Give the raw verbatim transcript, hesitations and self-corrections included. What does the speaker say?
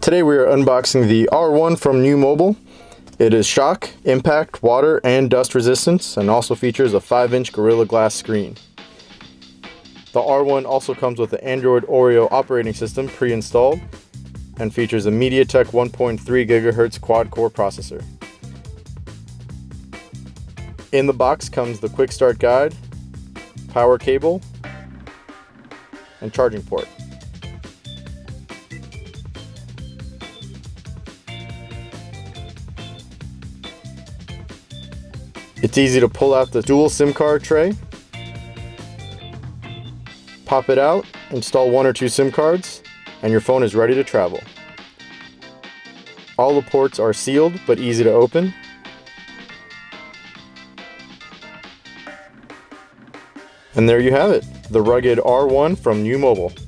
Today we are unboxing the R one from N U U Mobile. It is shock, impact, water, and dust resistance, and also features a five inch Gorilla Glass screen. The R one also comes with the Android Oreo operating system pre-installed and features a MediaTek one point three gigahertz quad-core processor. In the box comes the quick start guide, power cable, and charging port. It's easy to pull out the dual SIM card tray, pop it out, install one or two SIM cards, and your phone is ready to travel. All the ports are sealed but easy to open. And there you have it, the rugged R one from N U U Mobile.